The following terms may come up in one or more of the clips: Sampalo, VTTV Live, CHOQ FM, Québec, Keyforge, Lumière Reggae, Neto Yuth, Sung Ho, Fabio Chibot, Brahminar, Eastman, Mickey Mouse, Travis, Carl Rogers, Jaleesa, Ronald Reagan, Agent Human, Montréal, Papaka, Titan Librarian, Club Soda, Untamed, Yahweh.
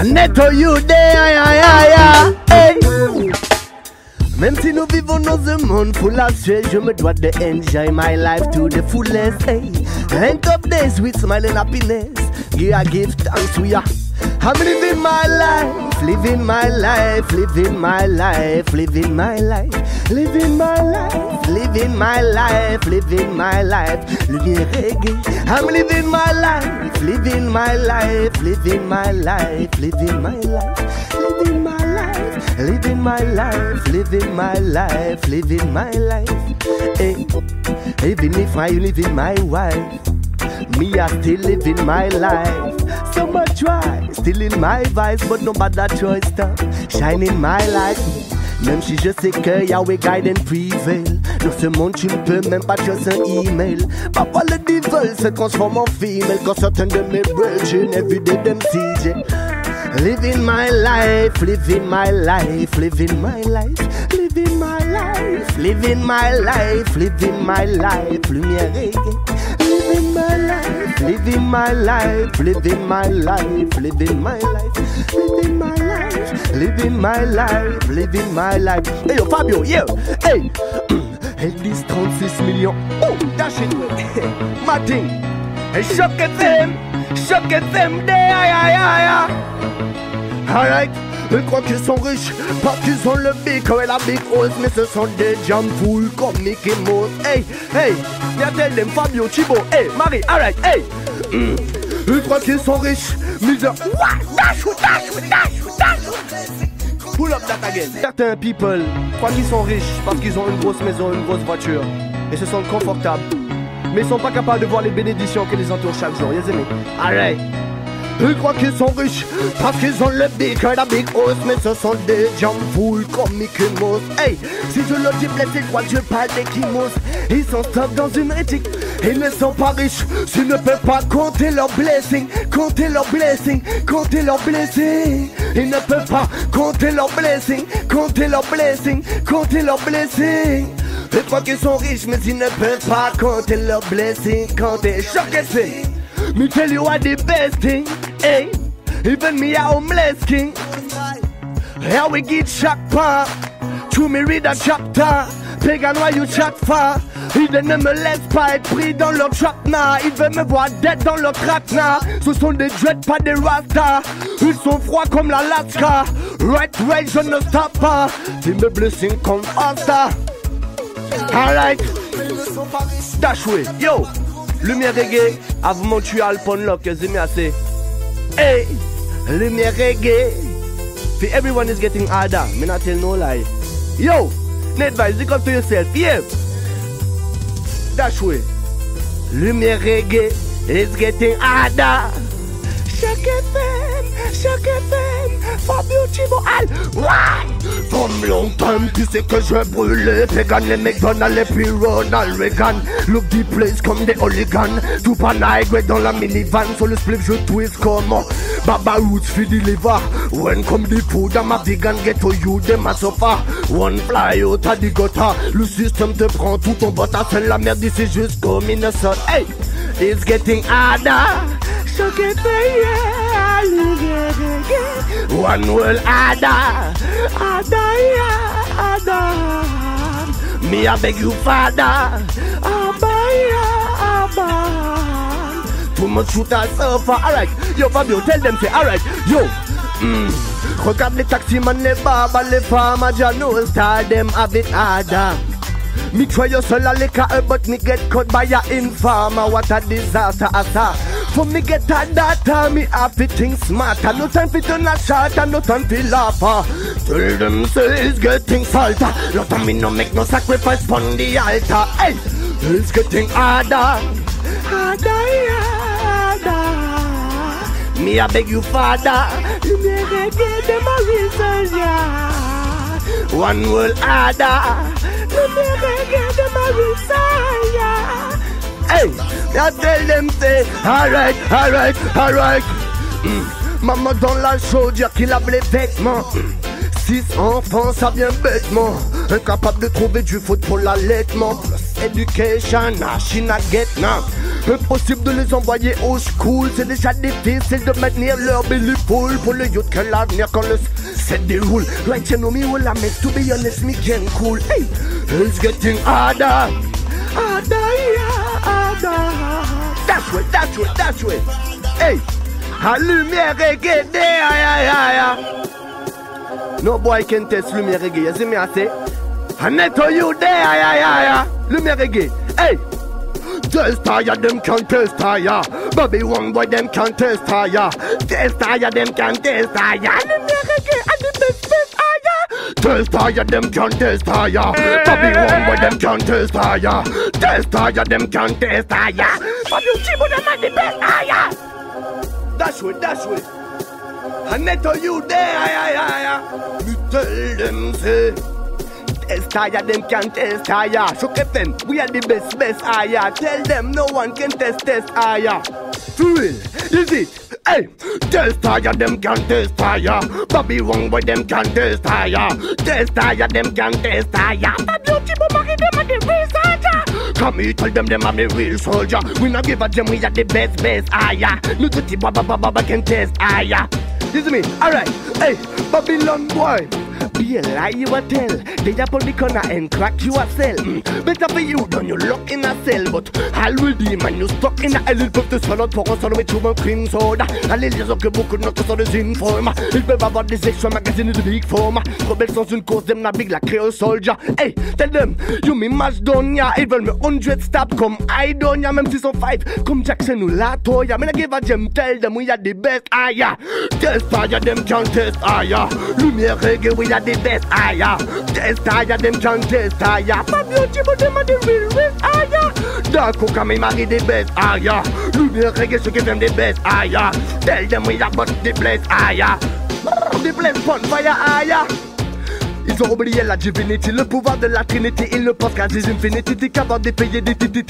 And Neto Yuth day, hey. Même si nous vivons dans un monde full of stress, je me dois de enjoy my life to the fullest, hey. End of days with smile and happiness, give thanks we are. I'm living my life, living my life, living my life, living my life, living my life, living my life, living my life, Lumière Reggae. I'm living my life, living my life, living my life, living my life, living my life, living my life, living my life, living my life. Even if I live in my wife, me I still living my life. So much try, still in my vice, but no matter choice stop shining my life. Même si je sais que Yahweh guide and prevail, dans ce monde tu ne peux même pas juste un email. Papa le devil se transforme en female quand certains de mes brethren everyday them CJ. Living my life, living my life, living my life, living my life, living my life, living my life, Lumière Reggae. Living my life, living my life, living my life, living my life, living my life, living my life, living my life. Hey yo Fabio, yeah, hey, hey this 36 million, oh dash it away, my thing, hey CHOQ FM day, aïe aïe aïe. Alright, ils croient qu'ils sont riches parce qu'ils ont le big et la big hose, mais ce sont des jambes full comme Mickey Mouse. Hey, hey, viens tell them Fabio Chibot, hey, Marie, alright, hey. Ils croient qu'ils sont riches, mais ils pull up that again. Certains people croient qu'ils sont riches parce qu'ils ont une grosse maison, une grosse voiture et se sentent confortables, mais ils sont pas capables de voir les bénédictions qui les entourent chaque jour. Yes, amis, alright. Ils croient qu'ils sont riches parce qu'ils ont le big et la big hausse, mais ce sont des jambes full comme Mickey Mouse. Hey, si je leur dis blessé, quoi je parle d'équimos. Ils sont stop dans une éthique, ils ne sont pas riches s'ils ne peuvent pas compter leurs blessings, compter leurs blessings, compter leurs blessings. Ils ne peuvent pas compter leurs blessings, compter leurs blessings, compter leurs blessings. Ils croient qu'ils sont riches mais ils ne peuvent pas compter leurs blessings, compter chaque essai. Me tell you what the best thing, hey, even me a homeless king. How we get shocked far, to me read a chapter, pagan why you chat far. Ils ne me laissent pas être pris dans leur trapna, ils veulent me voir dead dans leur trapna. Ce sont des dreads pas des rastas, ils sont froids comme l'Alaska. Right way je ne stoppe pas, ils me blessent comme Asta. Alright, Dashway, yo. Lumière Reggae, à vous monter à l'ponlock, zimi assez. Hey, Lumière Reggae. For everyone is getting harder, me not tell no lie. Yo, Netvice, dig up to yourself, yeah. Dash way. Lumière Reggae is getting harder. CHOQ FM, Fabio Chibot, ouais. Comme longtemps, tu sais que je brûle vegan, les McDonald's et puis Ronald Reagan. Look the place comme des hooligans, tout panaigre dans la minivan. Sur le split je twist comme Baba Roots fit deliver. When come the food à ma vegan, Ghetto you de ma sofa. One fly out à the gota, le système te prend tout ton bota. C'est la merde ici jusqu'au Minnesota. Hey, it's getting harder. CHOQ FM, one world harder, harder, yeah, harder. Me I beg you father, Abba, yeah, Abba. Too much shoot us so far, alright. Yo Fabio, tell them say alright, yo. Regarde les taximans, les babas, les femmes à Jano, star them have it harder. Me try your soul a liquor, but me get caught by a informer. What a disaster, asa. For me get a data, me have to think smarter. No time for turn a shatter, no time for laugher. Tell them say it's getting salter. No time me no make no sacrifice pon the altar. Hey, it's getting harder, harder, harder. Me I beg you father, you make it get them a reason, yeah. One world harder, you make it get them a reason, yeah. Hey, I tell them say, alright, alright, alright. Maman dans la chaudière qui lave les vêtements. 6 enfants, ça vient bêtement. Incapable de trouver du foot pour l'allaitement. Plus education, she not get now. Impossible de les envoyer au school. C'est déjà difficile de maintenir leur belly full. Pour le youth que l'avenir quand le se déroule. Right, you know me, well I mean, to be honest, me getting cool. Hey, it's getting harder. Harder, yeah, harder. That's right, that's right, that's right. Hey, a Lumière Reggae there, yeah, yeah, yeah. No boy can test Lumière Reggae, you see me I say? A Neto Yuth there, yeah, yeah, yeah. Lumière Reggae, hey. Just tire them can't test tire. Bobby one boy them can't test tire. Just tire them can't test tire. Lumière Reggae and the best best tire. Just tire them can't test tire. Bobby one boy them can't test tire. Just tire them can't test tire. Fabio Chibot them and the best tire. That's right, that's right. And Neto Yuth there, yeah. Me tell them say. Test tire, them can't test tire. CHOQ FM, we are the best, best higher. Tell them no one can test higher. For real, is it? Hey, test tire, them can't test tire. Bobby wrong boy, them can't test tire. Test tire, them can't test tire. Fabio Chibot, Mary, them are the real soldier. Come here, tell them I'm a real soldier. We not give a damn, we are the best, best higher. No duty, baba can test higher. This is me, alright. Hey, Babylon boy. Be a lie you a tell. They up on the corner and crack you a cell. Better for you than you lock in a cell. But already man you stuck in a little pop to swallow. For us all with human cream soda. A little of the book could not cause all this informer. Ils peuvent avoir des extra magazines de big format. Rebelles sans une cause, them na big la créole soldier. Hey, tell them, you me match down ya. Ils veulent me 100 stab comme I don't ya. Même si sont 5 comme Jackson ou Latoya. Me na give a gem, tell them we are the best aya. Test fire them can't test aya. Lumière Reggae we are the best aya. Test aya them can't test aya. Fabio Chibot them are the real best aya. Darko Kame Mari the best aya. Lumière Reggae CHOQ FM the best aya. Tell them we are but the place aya. The place fun fire aya. Ils ont oublié la divinity, le pouvoir de la trinity. Ils ne pensent qu'à des infinity, des capables de payer des titi.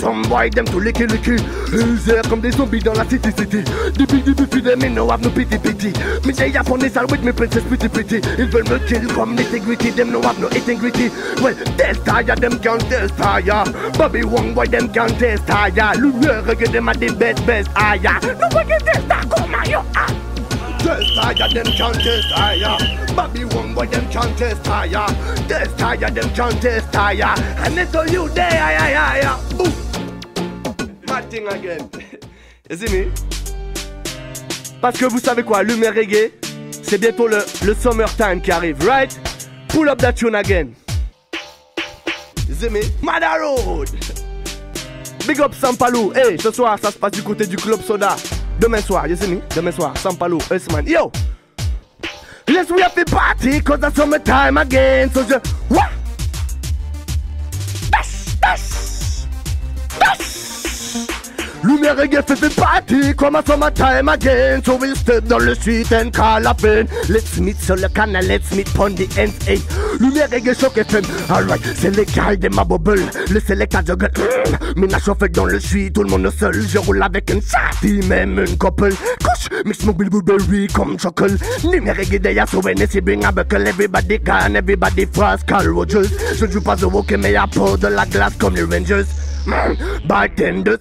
Some boy them to licky. Ils errent comme des zombies dans la city. Des big them ain't no have no pity. Me they up on this all with me princess pretty. Ils veulent me kill comme nitty-gritty. Them no have no integrity. Well, test tire, them can't test tire. Bobby one boy, them can't test tire. Lumière Reggae, them are the best aya. No one can test that, come on, yo. Test tire, them can't test tire. Bobby one boy, them can't test tire. Test tire, them can't test tire. And Neto Yuth there, yeah. Boom. My thing again. You see me? Parce que vous savez quoi, Lumière Reggae, c'est bientôt le summertime qui arrive, right? Pull up that tune again. You see me? Mother Road. Big up Sampalo. Hey, ce soir, ça se passe du côté du Club Soda. Demain soir, you see me? Demain soir, Sampalo, Eastman. Yo! Yes, we have the party, cause that's summertime again. So just, what? Lumière Reggae fait the party, come a summertime again. So we'll step down the street and call a friend. Let's meet on the corner, let's meet on the end. Hey, Lumière Reggae CHOQ FM. Alright, c'est les gars de ma bubble. Le sélecteur de gueule. Mina chauffeur dans le street, tout le monde seul. Je roule avec une chatte, même une couple. Couche, mix mon bilberry comme chocolate. Lumière Reggae d'ailleurs, so when they bring a buckle. Everybody can, everybody fast, Carl Rogers. Je ne joue pas au hockey, mais à peau de la glace comme les Rangers. Bartenders.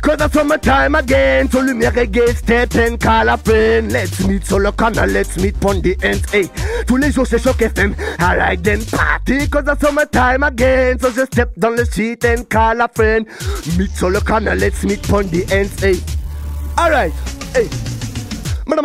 Cause that's summertime again. So Lumière Reggae step and call a friend. Let's meet on the corner, let's meet on the end. Hey, tous les jours c'est CHOQ FM. Alright then party, cause that's summertime again. So just step down the street and call a friend. Meet on the corner, let's meet on the end. Hey, alright, hey. Man,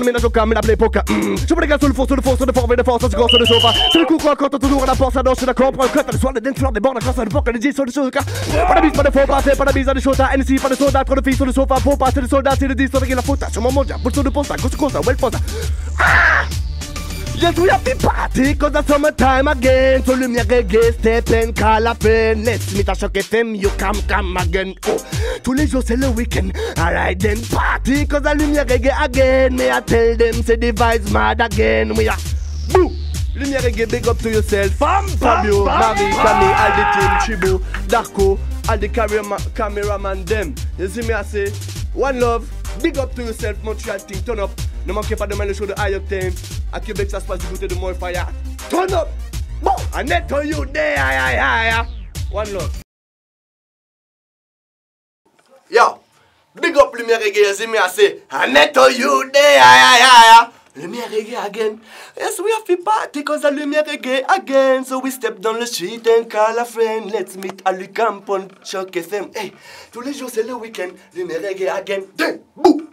mina joker, mina play poker. Je me regarde sur le four, sur le forme et de force, sur le corps, sur le sofa. C'est le coup qu'on compte toujours à la porte, ça danse, c'est la corps, prends le crête, le soir, le dent, fleur, des bornes, la classe, le poker, les dix, sur le soca. Pas de bise, pas de faux, pas de bise, à des chota, NC, pas de soldat, trop de filles sur le sofa, faut passer le soldat, c'est le 10, sur la faute, sur mon mondial, pour le tour de posta, grosse cosa, well posta. Yes, we have the party, cause that's summertime again. So Lumière Reggae, step and call a friend. Let's meet a CHOQ FM, you come again. Oh, tous les jours c'est le week-end. Alright then party, cause a Lumière Reggae again. May I tell them, say the vibe's mad again. We are blue. Lumière Reggae, big up to yourself. Fabio, Marie, Camille, all the team, Chibu, Darko, all the cameraman, them. You see me, I say, one love, big up to yourself, Montreal team, turn up. Ne manquez pas demain le show de High Octane. À Québec, ça se passe du côté de More Fire. Turn up! Bon! And Neto Yuth there! One love. Yo, big up Lumière Reggae, see me I say, Neto Yuth there, Lumière Reggae again. Yes, we have to party cause the Lumière Reggae again. So we step down the street and call a friend. Let's meet at the camp on CHOQ FM. Hey, tous les jours c'est le week-end, Lumière Reggae again. Then, boom.